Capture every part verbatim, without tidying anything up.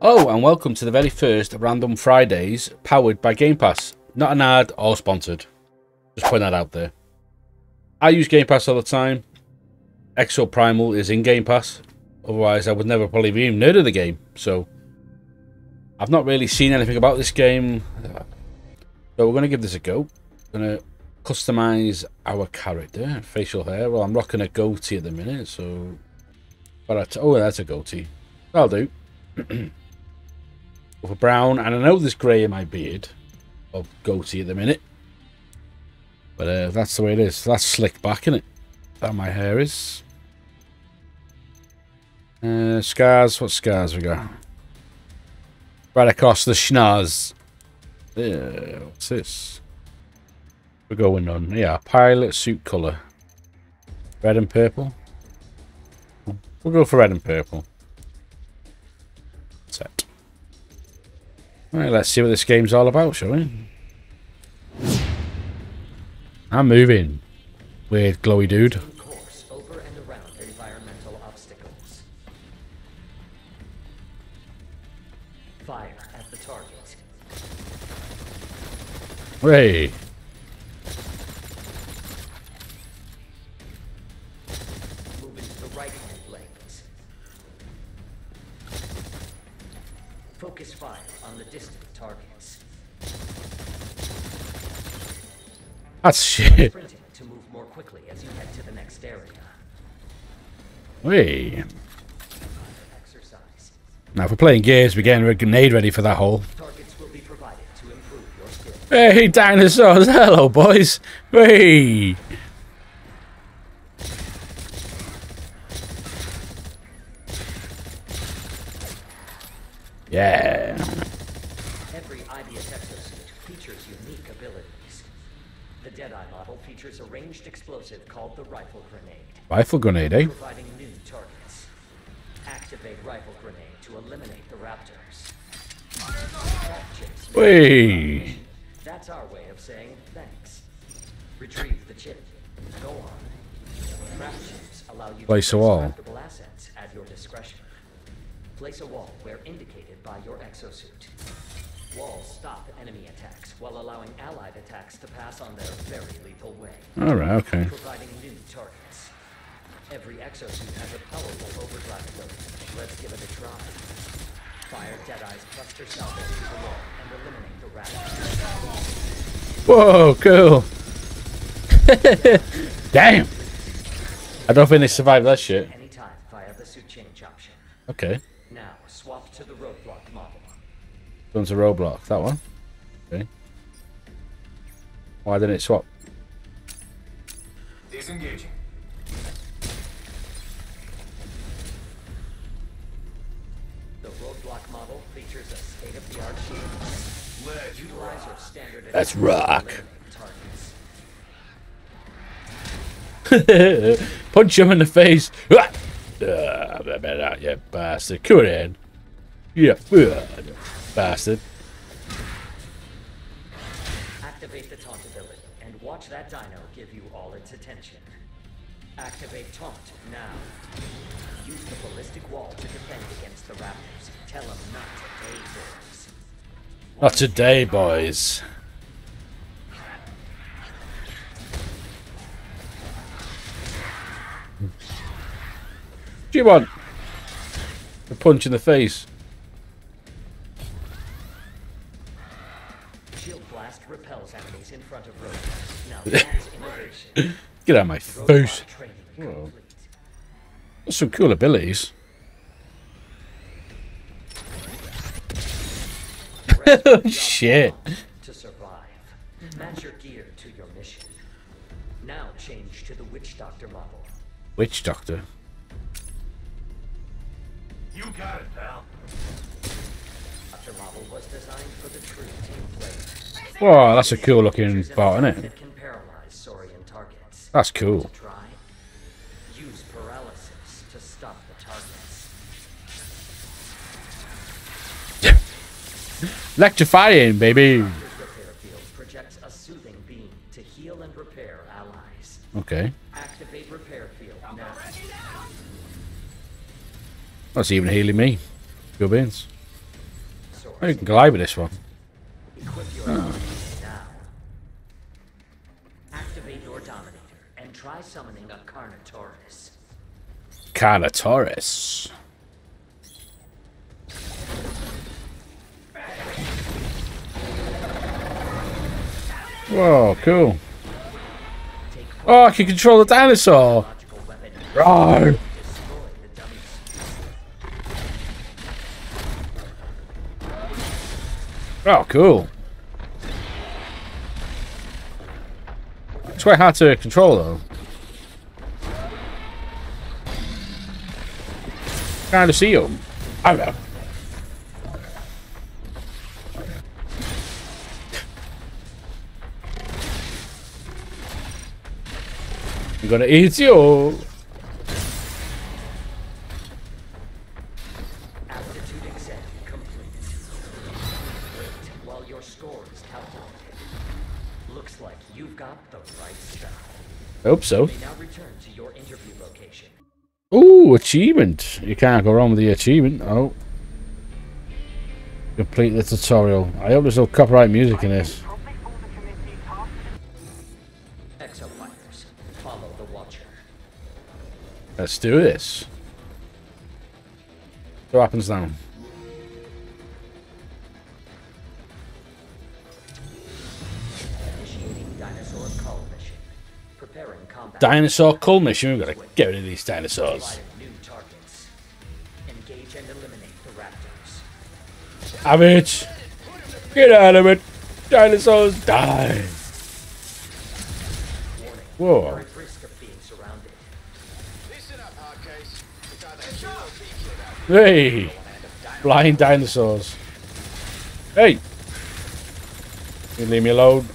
Oh, and welcome to the very first Random Fridays powered by Game Pass. Not an ad or sponsored. Just putting that out there. I use Game Pass all the time. Exoprimal is in Game Pass. Otherwise, I would never probably be even heard of the game. So, I've not really seen anything about this game. So, we're going to give this a go. We're going to customize our character. Facial hair. Well, I'm rocking a goatee at the minute. So, but oh, that's a goatee. That'll do. With a brown, and I know there's grey in my beard. Of goatee at the minute. But uh, that's the way it is. That's slicked back, isn't it? That my hair is. Uh, scars. What scars we got? Right across the schnoz. Yeah, what's this? We're going on. Yeah, pilot suit colour. Red and purple. We'll go for red and purple. Set. Alright, let's see what this game's all about, shall we? I'm moving. Weird glowy dude. Course over and around environmental obstacles. Fire at the target. Hooray. Move into the right hand lanes. Focus fire on the distant targets. That's shit. To move more quickly as you head to the next area. Hey. Now, if we're playing games, we're getting a grenade ready for that hole. Targets will be provided to improve your skill. Hey, dinosaurs! Hello, boys. Hey. Yeah. Every I B S exosuit features unique abilities. The Deadeye model features a ranged explosive called the rifle grenade. Rifle grenade, eh? Providing new targets. Activate rifle grenade to eliminate the raptors. Wait. That's our way of saying thanks. Retrieve the chip. Go on. Trap chips allow you place to place extractable assets at your discretion. Place a wall where indicated by your exosuit. Walls stop enemy attacks while allowing allied attacks to pass on their very lethal way. All right, okay. Providing new targets. Every exosuit has a powerful overdrive load. Let's give it a try. Fire Deadeye's cluster cell into the wall and eliminate the raptors. Whoa, cool. Damn. I don't think they survived that shit. Anytime via the suit change option. Okay. Now swap to the roadblock model. Guns a roadblock, that one. Okay. Why didn't it swap? Disengaging. The roadblock model features a state-of-the-art shield. Let's utilize your standard. Let's rock. Punch him in the face. Ah, you bastard. Come in. Yeah. Bastard. Activate the taunt ability and watch that dino give you all its attention. Activate taunt now. Use the ballistic wall to defend against the raptors. Tell them not today, boys. Not today, boys. What do you want? A punch in the face. Repels enemies in front of roadblocks. Now that's innovation. Get out of my face. That's some cool abilities. Shit. To survive, match your gear to your mission. Now change to the witch doctor model. Witch doctor. You got it, pal. The model was designed for the true team player. Whoa, that's a cool looking bot, isn't it? That's cool. Use paralysis to stop the targets. Electrifying, baby. Projects a soothing beam to heal and repair allies. Okay. Activate repair field now. That's even healing me. Good beans. I can glide with this one. Oh. Activate your dominator and try summoning a Carnotaurus. Carnotaurus. Whoa, cool. Oh, I can control the dinosaur. Rawr. Oh, cool. It's quite hard to control, though. Kind of see him. I don't know. I'm gonna eat you. I hope so. Ooh, achievement. You can't go wrong with the achievement. Oh. Complete the tutorial. I hope there's no copyright music in this. Exopilers, follow the watcher. Let's do this. What happens now? Dinosaur cull mission. We've got to get rid of these dinosaurs. Engage and eliminate the raptors. Have it! Get out of it! Dinosaurs die! Whoa! Hey! Flying dinosaurs! Hey! You leave me alone.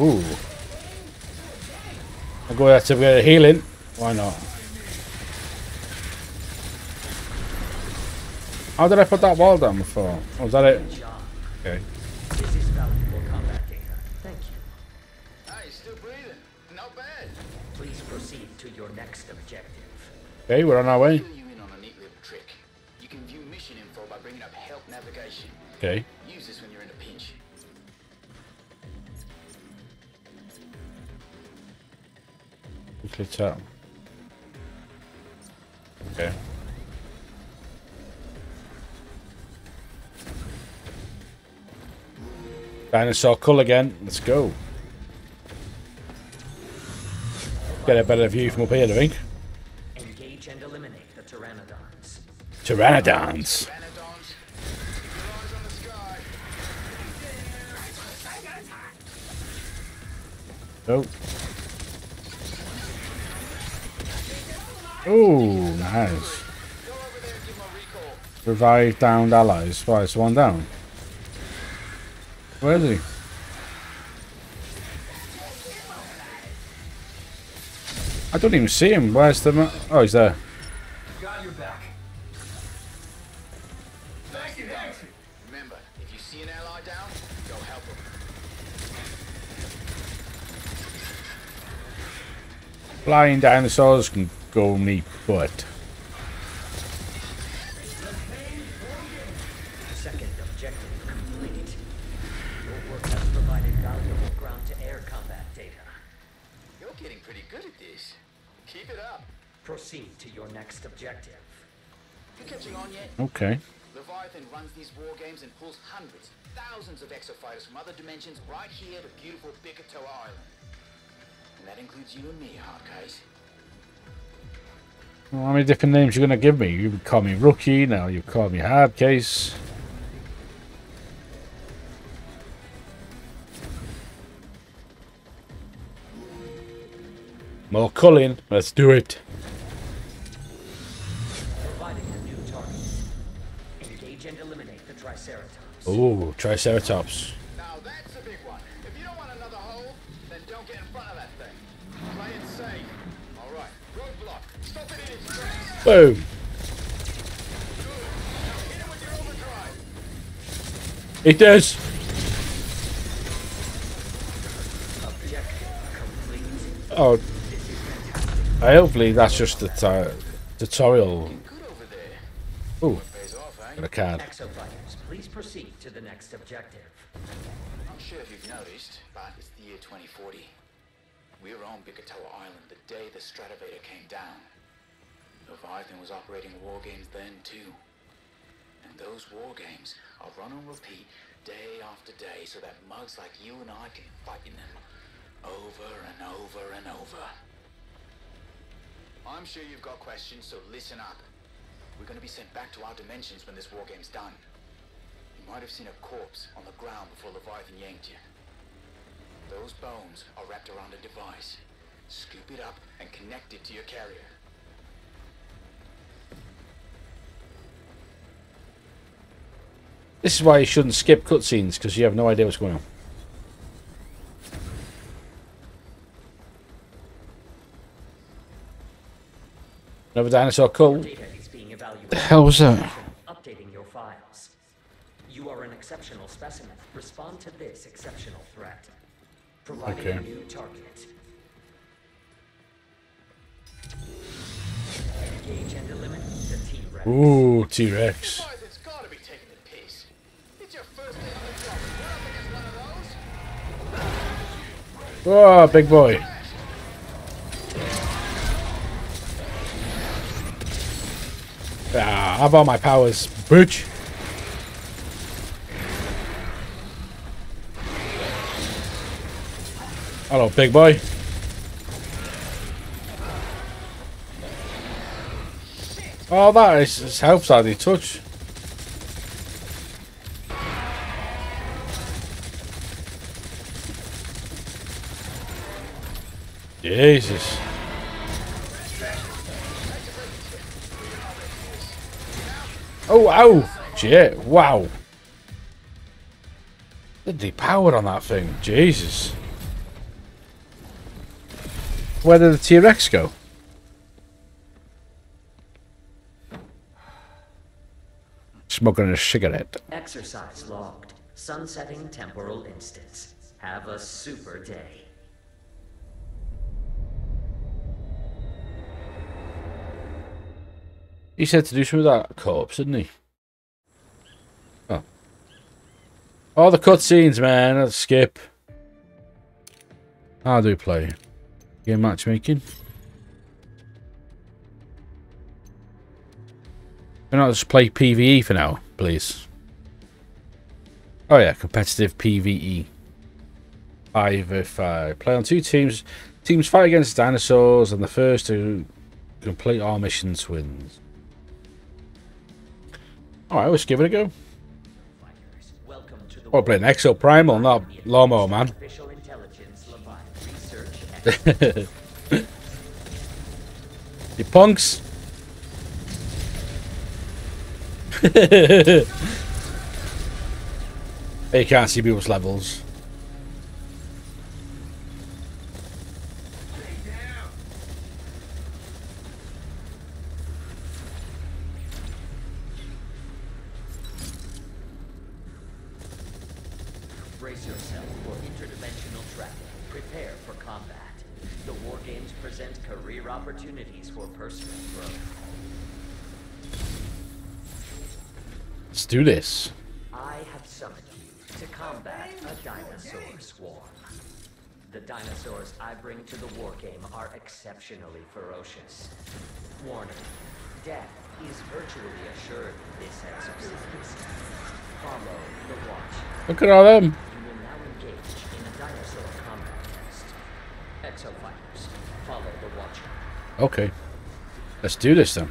Ooh. I'll go there to get a healing. Why not? How did I put that wall down before? Oh, was that it? Okay. This is valuable combat data. Thank you. Ah, you're still breathing. Not bad. Please proceed to your next objective. Okay, we're on our way. You in on a neat little trick. You can view mission info by bringing up help navigation. Okay. Use this when you're in a pinch. Quickly tap. Okay. Dinosaur cull again. Let's go. Get a better view from up here, I think. Engage and eliminate the pteranodons. Pteranodons. Oh. Oh, nice. Revive downed allies. Right, it's one down. Where is he? I don't even see him. Where's the ma- Oh, he's there. Got your back. Back in action. Remember, if you see an ally down, go help him. Flying dinosaurs can go me butt. Second objective complete. Your work has provided valuable ground to air combat data. You're getting pretty good at this. Keep it up. Proceed to your next objective. You catching on yet? Okay. Leviathan runs these war games and pulls hundreds, thousands of exofighters from other dimensions right here to beautiful Bikitoa Island. And that includes you and me, Hardcase. Well, how many different names you're gonna give me? You call me Rookie, now you call me Hardcase. More culling, let's do it. Providing a new target. Engage and eliminate the Triceratops. Ooh, Triceratops. Now that's a big one. If you don't want another hole, then don't get in front of that thing. Play it safe. Alright, roadblock. Stop it in its tracks. Boom. Good. Hit it with your overdrive. It does. Objective complete. Oh, I hopefully that's just the uh, tutorial. Ooh, got a card. Please proceed to the next objective. Not sure if you've noticed, but it's the year twenty forty. We were on Bikitoa Island the day the Strativator came down. Leviathan was operating war games then too. And those war games are run on repeat day after day so that mugs like you and I can fight in them over and over and over. I'm sure you've got questions, so listen up. We're going to be sent back to our dimensions when this war game's done. You might have seen a corpse on the ground before Leviathan yanked you. Those bones are wrapped around a device. Scoop it up and connect it to your carrier. This is why you shouldn't skip cutscenes, because you have no idea what's going on. Another dinosaur cult. The hell was that? Updating your files. You are an exceptional specimen. Respond to this exceptional threat. Providing okay. A new target. Engage and eliminate the T-Rex. Ooh, T-Rex. Oh, big boy. Ah, I've all my powers, bitch. Hello, big boy. Oh, that is, is helps how they touch. Jesus. Oh, ow! Shit, wow. Did they power on that thing? Jesus. Where did the T-Rex go? Smoking a cigarette. Exercise logged. Sunsetting temporal instance. Have a super day. He said to do some of that corpse, didn't he? Oh. All the cutscenes, man. Let's skip. How do we play? Game matchmaking. Can I just play P V E for now, please? Oh yeah, competitive P V E. Five if I play on two teams. Teams fight against dinosaurs, and the first to complete all missions wins. Alright, let's give it a go. I'll play an Exoprimal, not Lomo, man. You punks! You can't see people's levels. Do this. I have summoned you to combat a dinosaur swarm. The dinosaurs I bring to the war game are exceptionally ferocious. Warning, death is virtually assured in this exercise. Follow the watch. Look at all them. You will now engage in a dinosaur combat test. Exo fighters, follow the watch. Okay. Let's do this then.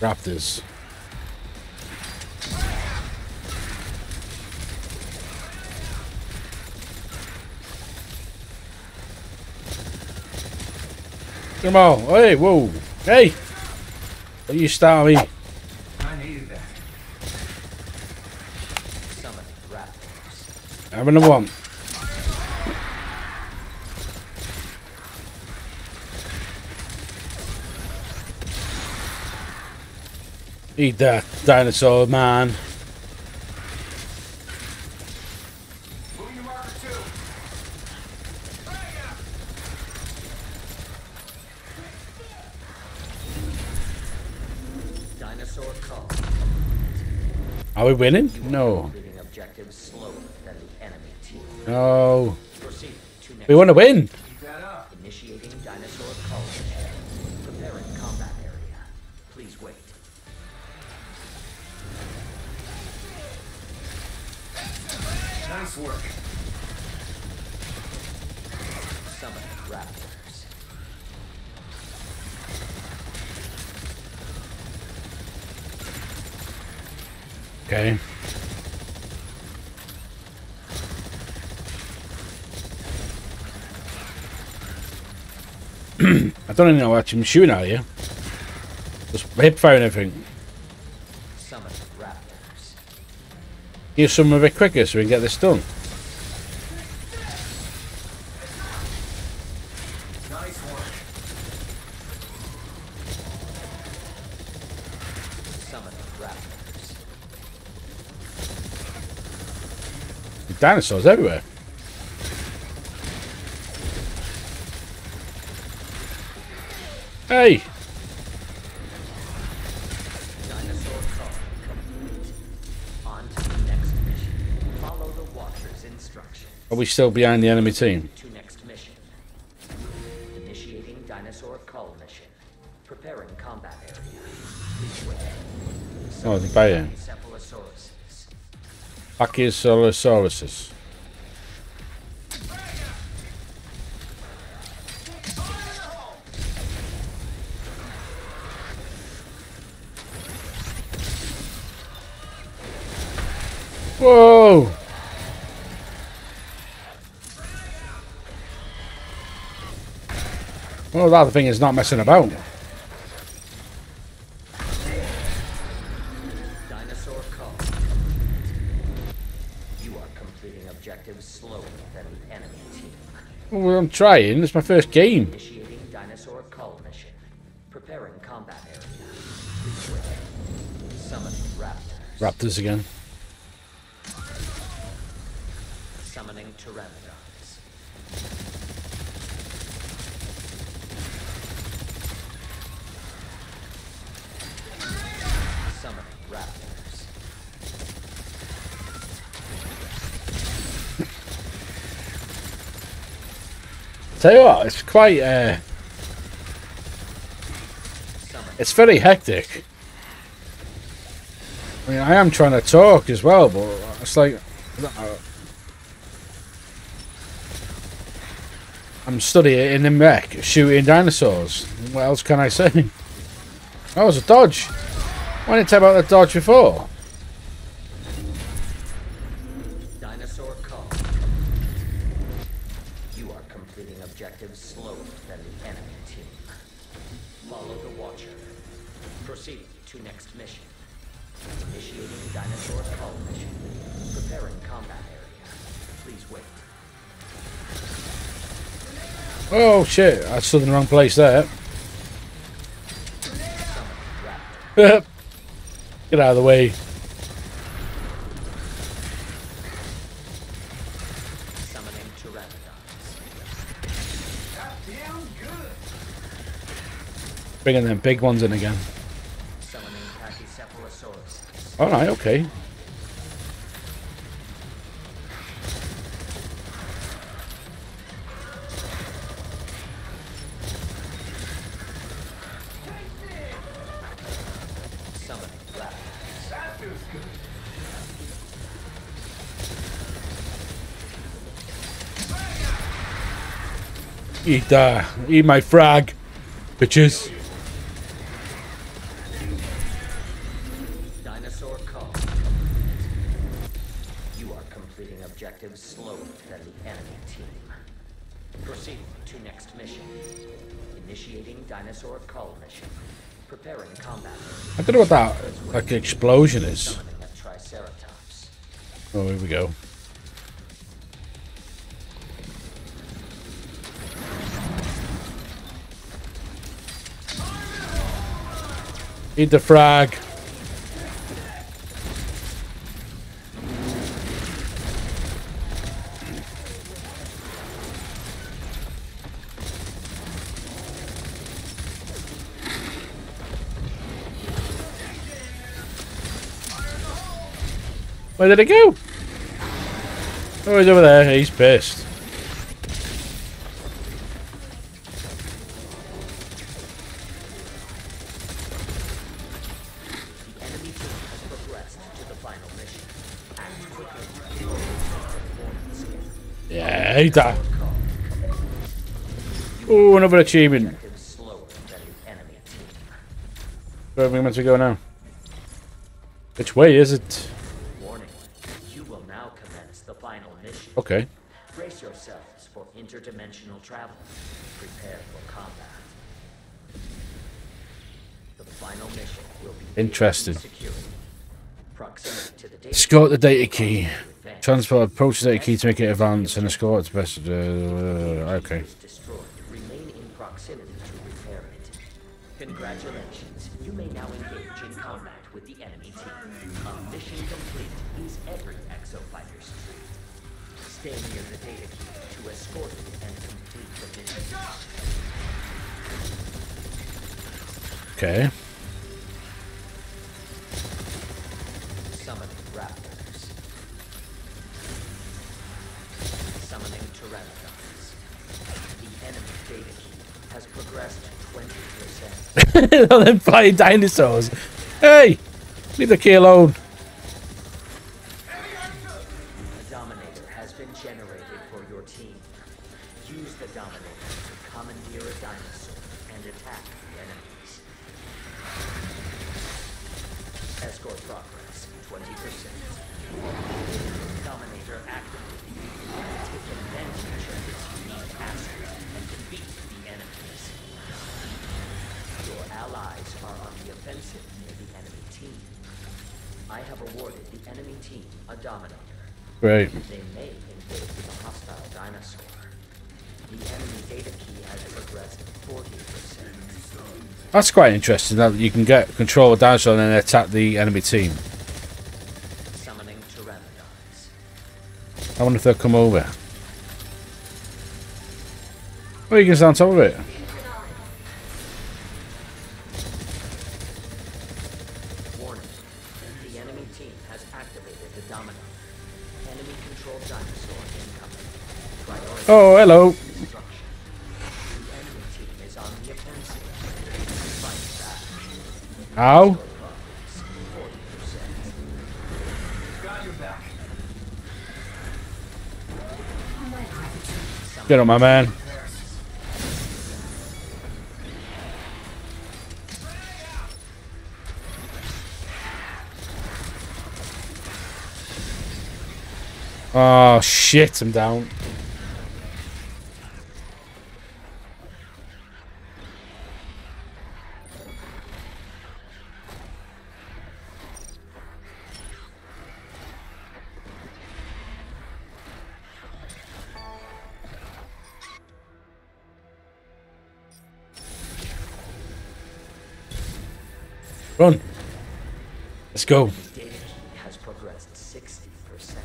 Raptors. Come on. Hey, whoa. Hey! Don't you start me. I needed that. Summon Raptors. I have another one. Eat that, dinosaur man. Are we winning? No. No. We want to win. Initiating dinosaur colony. Preparing combat area. Please wait. Nice work. Summon raptors. Okay. I don't even know what I'm shooting at here. Just hip firing everything. Summon raptors. Give some a bit quicker so we can get this done. Nice work. Summon raptors. The dinosaurs everywhere. Hey! Dinosaur call complete. On to the next mission. Follow the watcher's instructions. Are we still behind the enemy team? To next mission. Initiating dinosaur call mission. Preparing combat area. Oh, the bayou. Pachycephalosaurus. Whoa! Well, that thing is not messing about. Dinosaur call. You are completing objectives slower than the enemy team. Well, I'm trying. It's my first game. Initiating dinosaur call mission. Preparing combat area. Summon raptors. Raptors again. Summoning pteranodons. Summoning raptors. Tell you what, it's quite uh it's very hectic. I mean, I am trying to talk as well, but it's like uh, I'm studying in the mech, shooting dinosaurs. What else can I say? That was a dodge. Why didn't I tell about the dodge before? Dinosaur call. You are completing objectives slower than the enemy team. Follow the watcher. Proceed to next mission. Initiating dinosaur call mission. Preparing combat area. Please wait. Oh shit, I stood in the wrong place there. Get out of the way. Summoning pteranodons. Bringing them big ones in again. Summoning pachycephalosaurus. Alright, okay. Eat that. Uh, eat my frag, bitches. Dinosaur call. You are completing objectives slower than the enemy team. Proceed to next mission. Initiating dinosaur call mission. Preparing combat. I don't know what that like explosion is. Oh, here we go. Eat the frag. Where did it go? Oh, he's over there. He's pissed. Yeah, I hate that. Oh, another achievement. Where are we meant to go now? Which way is it? Warning. You will now commence the final mission. Okay. Brace yourselves for interdimensional travel. Prepare for combat. The final mission will be interesting. Escort the data key. Transport approach the data key to make it advance and escort the best. Uh, okay. Remain in proximity to repair it. Congratulations. You may now engage in combat with the enemy team. A mission complete is every Exofighter's dream. Stay near the data key to escort it and complete the mission. Okay. Summoning Raptors. Summoning Pteranodons. The enemy data key has progressed twenty percent. All them flying dinosaurs. Hey! Leave the key alone. A dominator has been generated for your team. Use the dominator to commandeer a dinosaur and attack the enemies. Escort progress twenty percent. Dominator activated. Take advantage of its unique aspect and defeat the enemies. Your allies are on the offensive near the enemy team. I have awarded the enemy team a dominator. Right. They may engage with a hostile dinosaur. The enemy data key has progressed forty percent. That's quite interesting that you can get control of a dinosaur and then attack the enemy team. Summoning Pteranodons. I wonder if they'll come over. Well, you can stand on top of it. Oh, hello. The enemy team is on the offensive. Ow. Get on, my man. Oh, shit, I'm down. Run. Let's go. Data has progressed sixty percent.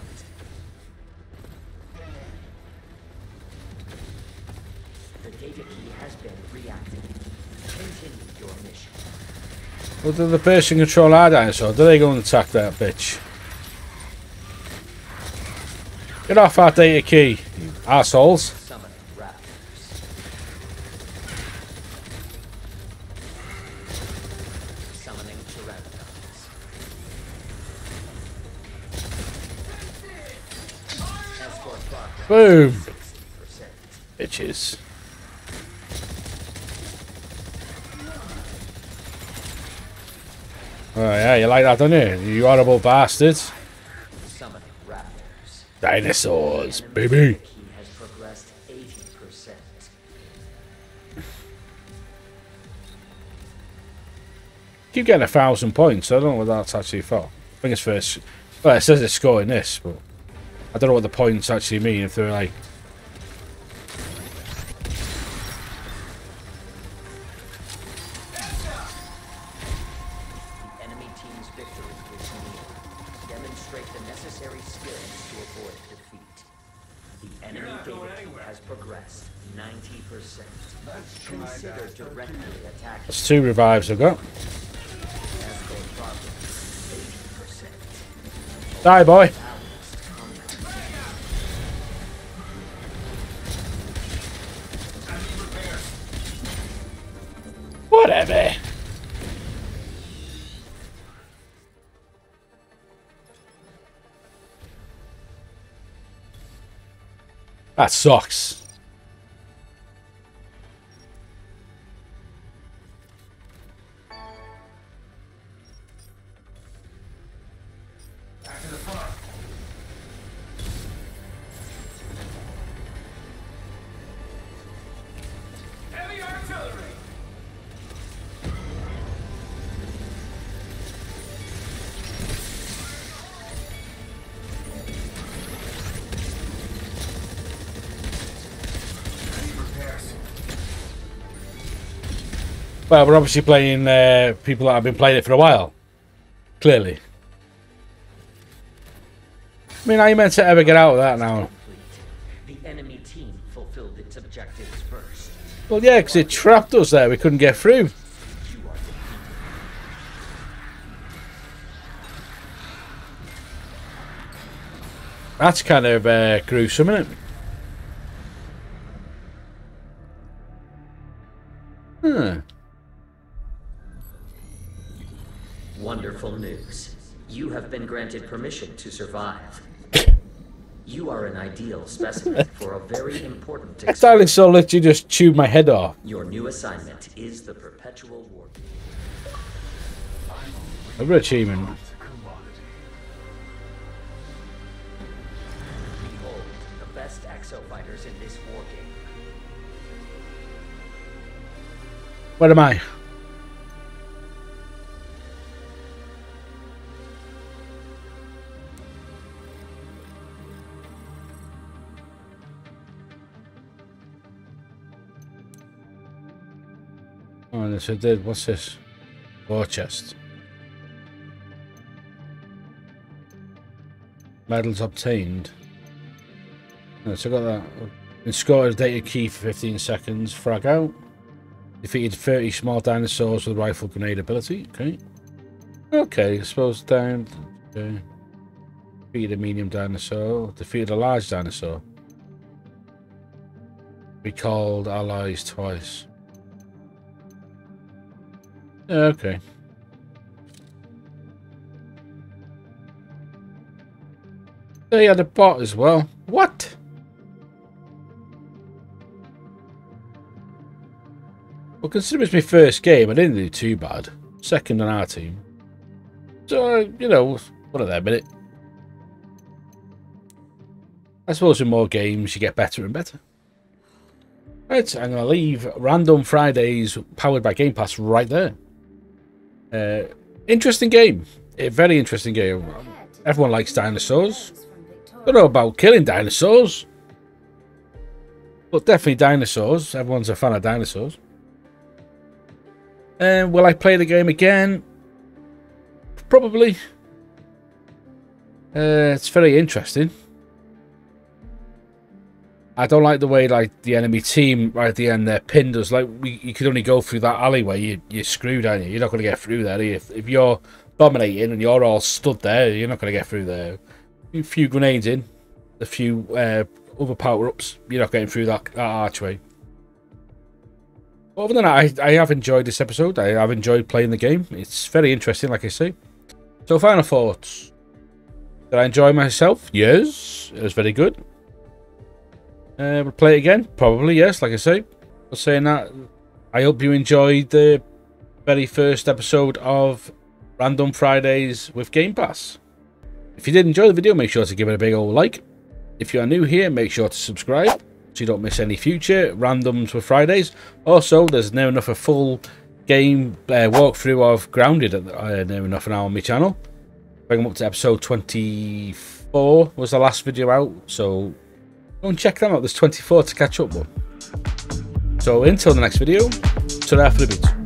The data key has been reactivated. Continue your mission. Well, did the person control our dinosaur? Do they go and attack that bitch? Get off our data key, you assholes. Boom! Bitches. Oh yeah, you like that, don't you? You horrible bastards. Dinosaurs, baby! Keep getting a thousand points, I don't know what that's actually for. I think it's first. Well, it says it's scoring this, but I don't know what the points actually mean, if they're like... The enemy team's victory is near. Demonstrate the necessary skills to avoid defeat. The enemy team has progressed ninety percent. Consider directly attacking. That's two revives I've got. Die, boy. Whatever. That sucks. Well, we're obviously playing uh, people that have been playing it for a while. Clearly. I mean, how are you meant to ever get out of that now? The enemy team fulfilled its objectives first. Well, yeah, because it trapped us there. We couldn't get through. That's kind of uh, gruesome, isn't it? Hmm. Wonderful news. You have been granted permission to survive. You are an ideal specimen for a very important experience. I thought so let you just chew my head off. Your new assignment is the perpetual war. A rich achievement. Behold the best exo fighters in this war game. Where am I? Oh, this is dead. What's this? War chest. Medals obtained. No, so I got that. Been scored a data key for fifteen seconds. Frag out. Defeated thirty small dinosaurs with rifle grenade ability. Okay. Okay, I suppose down. Okay. Defeated a medium dinosaur. Defeated a large dinosaur. Recalled allies twice. Okay. They had a bot as well. What? Well, considering it's my first game, I didn't do too bad. Second on our team. So, uh, you know, one of them, innit? I suppose in more games, you get better and better. Right, I'm going to leave Random Fridays powered by Game Pass right there. Uh, interesting game, a very interesting game. Everyone likes dinosaurs. Don't know about killing dinosaurs, but definitely dinosaurs. Everyone's a fan of dinosaurs. And um, will I play the game again? Probably. Uh, it's very interesting. I don't like the way like the enemy team right at the end there pinned us. Like we, you could only go through that alleyway. You, you're screwed, aren't you? You're not going to get through there. You? If, if you're dominating and you're all stood there, you're not going to get through there. A few grenades in, a few uh, other power-ups. You're not getting through that, that archway. But other than that, I, I have enjoyed this episode. I have enjoyed playing the game. It's very interesting, like I say. So, final thoughts. Did I enjoy myself? Yes, it was very good. Uh, we'll play it again, probably, yes, like I say. But saying that, I hope you enjoyed the very first episode of Random Fridays with Game Pass. If you did enjoy the video, make sure to give it a big old like. If you are new here, make sure to subscribe so you don't miss any future randoms with Fridays. Also, there's near enough a full game uh, walkthrough of Grounded at the, uh, near enough an hour on my channel. I'm up to episode twenty-four was the last video out, so go and check them out. There's twenty-four to catch up with. So until the next video, ta-ra for the beat.